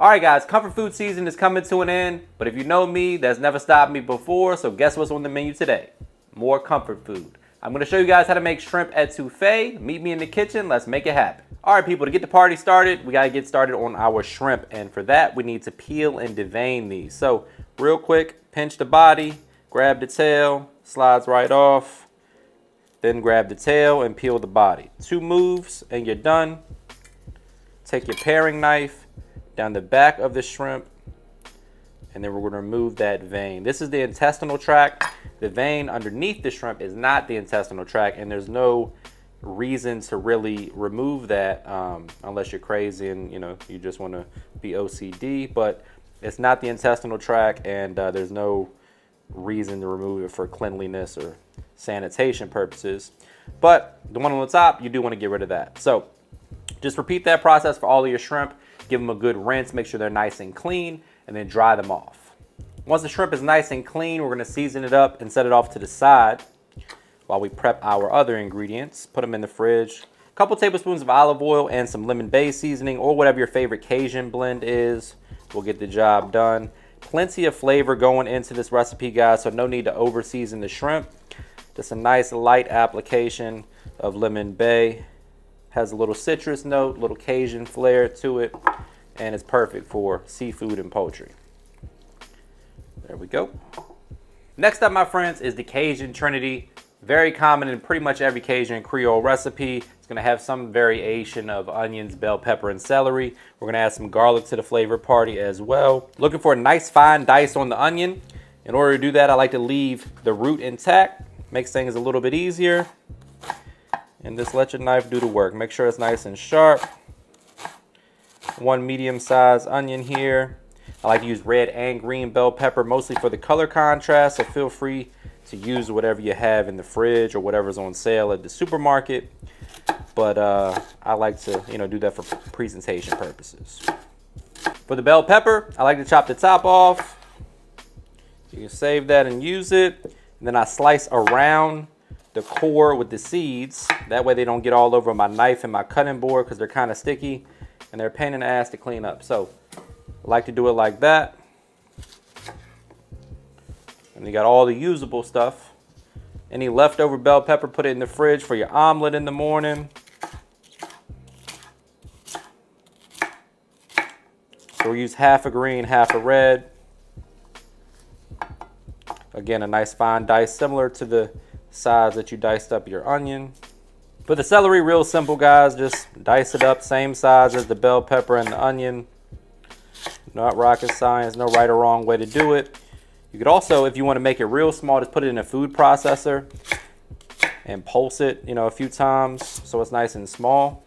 All right, guys, comfort food season is coming to an end, but if you know me, that's never stopped me before, so guess what's on the menu today? More comfort food. I'm gonna show you guys how to make shrimp etouffee. Meet me in the kitchen, let's make it happen. All right, people, to get the party started, we gotta get started on our shrimp, and for that, we need to peel and devein these. So, real quick, pinch the body, grab the tail, slides right off, then grab the tail and peel the body. Two moves, and you're done. Take your paring knife, down the back of the shrimp, and then we're gonna remove that vein. This is the intestinal tract. The vein underneath the shrimp is not the intestinal tract, and there's no reason to really remove that unless you're crazy and you just wanna be OCD, but it's not the intestinal tract, and there's no reason to remove it for cleanliness or sanitation purposes. But the one on the top, you do wanna get rid of that. So just repeat that process for all of your shrimp. Give them a good rinse, make sure they're nice and clean, and then dry them off. Once the shrimp is nice and clean, we're gonna season it up and set it off to the side while we prep our other ingredients. Put them in the fridge. A couple tablespoons of olive oil and some lemon bay seasoning or whatever your favorite Cajun blend is will get the job done. Plenty of flavor going into this recipe, guys, so no need to over season the shrimp. Just a nice light application of lemon bay. Has a little citrus note, little Cajun flair to it, and it's perfect for seafood and poultry. There we go. Next up, my friends, is the Cajun Trinity. Very common in pretty much every Cajun Creole recipe. It's gonna have some variation of onions, bell pepper, and celery. We're gonna add some garlic to the flavor party as well. Looking for a nice fine dice on the onion. In order to do that, I like to leave the root intact. Makes things a little bit easier. And just let your knife do the work. Make sure it's nice and sharp. One medium-sized onion here. I like to use red and green bell pepper, mostly for the color contrast, so feel free to use whatever you have in the fridge or whatever's on sale at the supermarket. But I like to do that for presentation purposes. For the bell pepper, I like to chop the top off. You can save that and use it. And then I slice around the core with the seeds. That way they don't get all over my knife and my cutting board because they're kind of sticky and they're a pain in the ass to clean up. So I like to do it like that. And you got all the usable stuff. Any leftover bell pepper, put it in the fridge for your omelet in the morning. So we use half a green, half a red. Again, a nice fine dice, similar to the size that you diced up your onion. For the celery, real simple, guys, just dice it up, same size as the bell pepper and the onion. Not rocket science, no right or wrong way to do it. You could also, if you want to make it real small, just put it in a food processor and pulse it a few times so it's nice and small.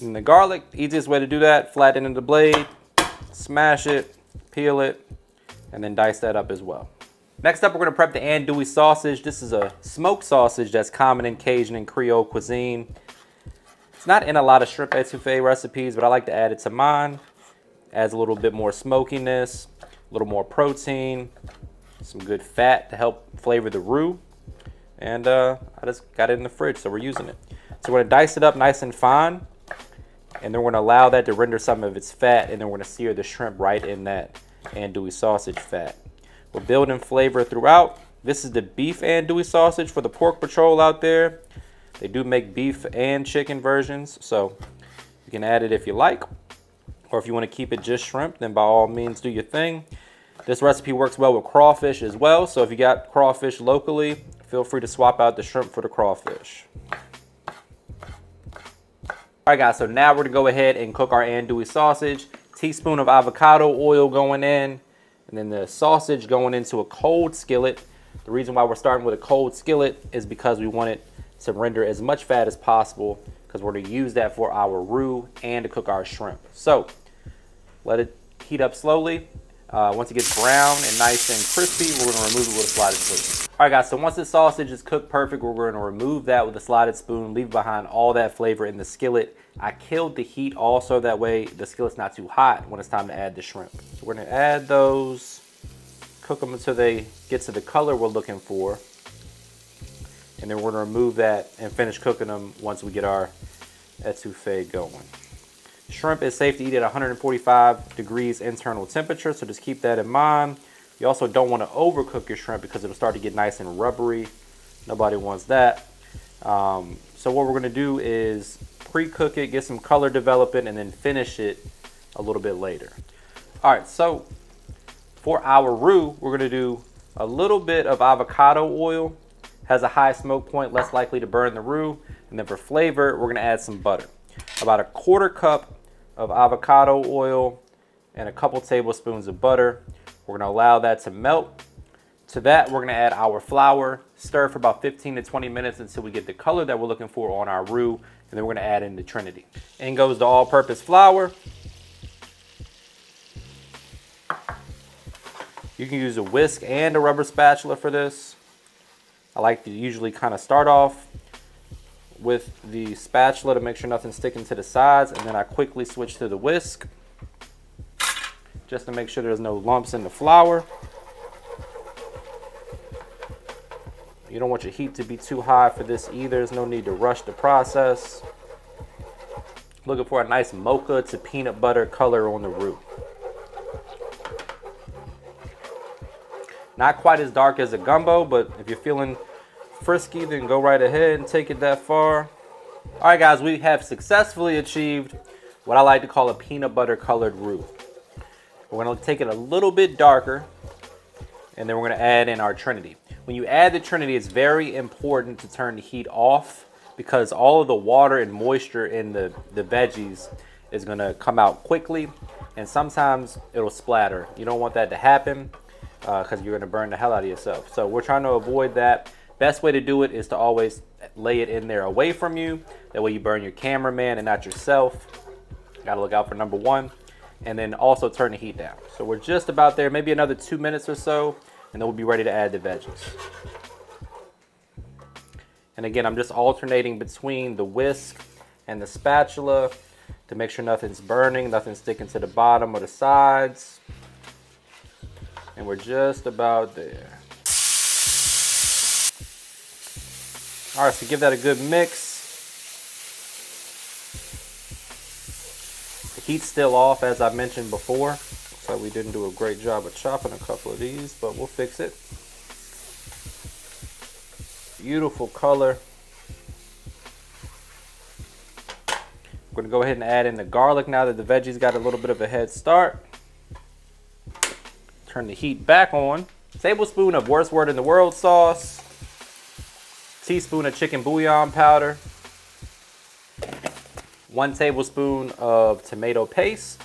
And the garlic, easiest way to do that, flatten into the blade, smash it, peel it, and then dice that up as well. Next up, we're gonna prep the andouille sausage. This is a smoked sausage that's common in Cajun and Creole cuisine. It's not in a lot of shrimp etouffee recipes, but I like to add it to mine. Adds a little bit more smokiness, a little more protein, some good fat to help flavor the roux. And I just got it in the fridge, so we're using it. So we're gonna dice it up nice and fine, and then we're gonna allow that to render some of its fat, and then we're gonna sear the shrimp right in that andouille sausage fat. We're building flavor throughout. This is the beef andouille sausage for the pork patrol out there. They do make beef and chicken versions, so you can add it if you like, or if you want to keep it just shrimp, then by all means do your thing. This recipe works well with crawfish as well, so if you got crawfish locally, feel free to swap out the shrimp for the crawfish. All right, guys, so now we're gonna go ahead and cook our andouille sausage. Teaspoon of avocado oil going in, and then the sausage going into a cold skillet. The reason why we're starting with a cold skillet is because we want it to render as much fat as possible, because we're gonna use that for our roux and to cook our shrimp. So let it heat up slowly. Once it gets brown and nice and crispy, we're gonna remove it with a slotted spoon. All right, guys, so once the sausage is cooked perfect, we're gonna remove that with a slotted spoon, leave behind all that flavor in the skillet. I killed the heat also, that way the skillet's not too hot when it's time to add the shrimp. So we're gonna add those, cook them until they get to the color we're looking for, and then we're gonna remove that and finish cooking them once we get our etouffee going. Shrimp is safe to eat at 145 degrees internal temperature, so just keep that in mind. You also don't want to overcook your shrimp because it'll start to get nice and rubbery. Nobody wants that. So what we're going to do is pre-cook it, get some color developing, and then finish it a little bit later. All right, so for our roux, we're going to do a little bit of avocado oil. Has a high smoke point, less likely to burn the roux. And then for flavor, we're going to add some butter. About 1/4 cup of avocado oil and a couple tablespoons of butter. We're going to allow that to melt. To that, we're going to add our flour, stir for about 15 to 20 minutes until we get the color that we're looking for on our roux, and then we're going to add in the Trinity. In goes the all-purpose flour. You can use a whisk and a rubber spatula for this. I like to usually kind of start off with the spatula to make sure nothing's sticking to the sides, and then I quickly switch to the whisk just to make sure there's no lumps in the flour. You don't want your heat to be too high for this either. There's no need to rush the process. Looking for a nice mocha to peanut butter color on the roux. Not quite as dark as a gumbo, but if you're feeling frisky, then go right ahead and take it that far. All right, guys, we have successfully achieved what I like to call a peanut butter colored roux. We're gonna take it a little bit darker, and then we're gonna add in our Trinity. When you add the Trinity, it's very important to turn the heat off because all of the water and moisture in the veggies is gonna come out quickly, and sometimes it'll splatter. You don't want that to happen because you're gonna burn the hell out of yourself. So we're trying to avoid that. Best way to do it is to always lay it in there away from you. That way you burn your cameraman and not yourself. Gotta look out for number one. And then also turn the heat down. So we're just about there, maybe another 2 minutes or so, and then we'll be ready to add the veggies. And again, I'm just alternating between the whisk and the spatula to make sure nothing's burning, nothing's sticking to the bottom or the sides. And we're just about there. All right, so give that a good mix. The heat's still off, as I mentioned before. So we didn't do a great job of chopping a couple of these, but we'll fix it. Beautiful color. I'm gonna go ahead and add in the garlic now that the veggies got a little bit of a head start. Turn the heat back on. Tablespoon of worst word in the world sauce. Teaspoon of chicken bouillon powder, 1 tablespoon of tomato paste,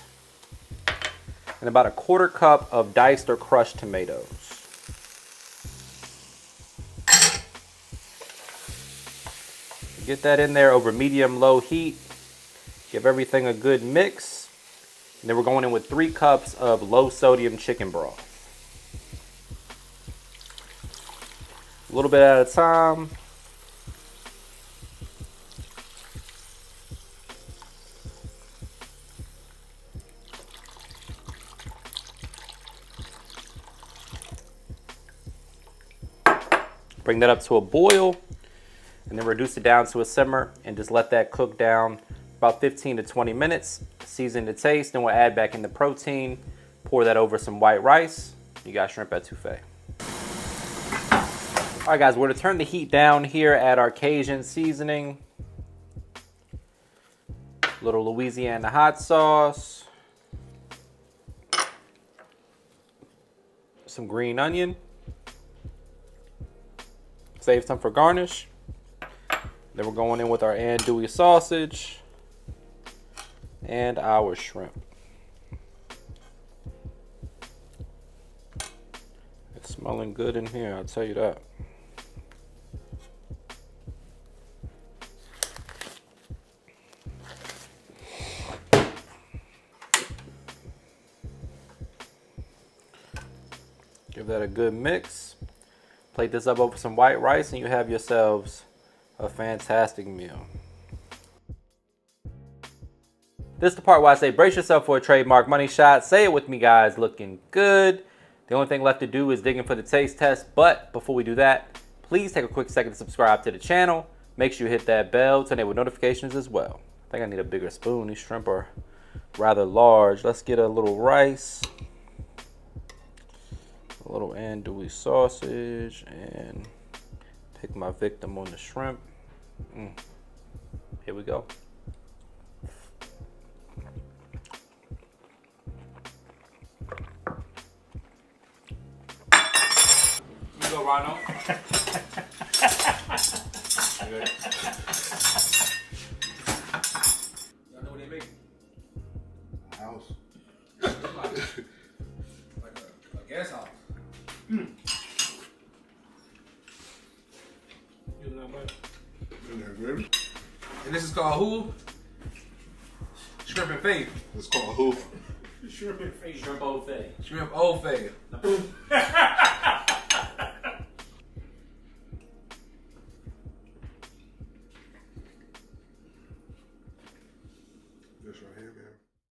and about 1/4 cup of diced or crushed tomatoes. Get that in there over medium-low heat. Give everything a good mix. And then we're going in with 3 cups of low-sodium chicken broth. A little bit at a time. Bring that up to a boil and then reduce it down to a simmer and just let that cook down about 15 to 20 minutes. Season to taste, then we'll add back in the protein. Pour that over some white rice. You got shrimp etouffee. All right, guys, we're gonna turn the heat down here at our Cajun seasoning. Little Louisiana hot sauce. Some green onion. Save some for garnish. Then we're going in with our andouille sausage and our shrimp. It's smelling good in here, I'll tell you that. Give that a good mix. Plate this up over some white rice and you have yourselves a fantastic meal. This is the part where I say brace yourself for a trademark money shot. Say it with me, guys, looking good. The only thing left to do is dig in for the taste test, but before we do that, please take a quick second to subscribe to the channel. Make sure you hit that bell to enable notifications as well. think I need a bigger spoon. These shrimp are rather large. Let's get a little rice, a little andouille sausage, and pick my victim on the shrimp. Here we go. You go, Rhino. Y'all know what they make? A house. Like a gas house. Mm. And this is called who? Shrimp and Faith. It's called who? Shrimp and Faith. Shrimp Old Faith. Shrimp Old Faith. This right here, man.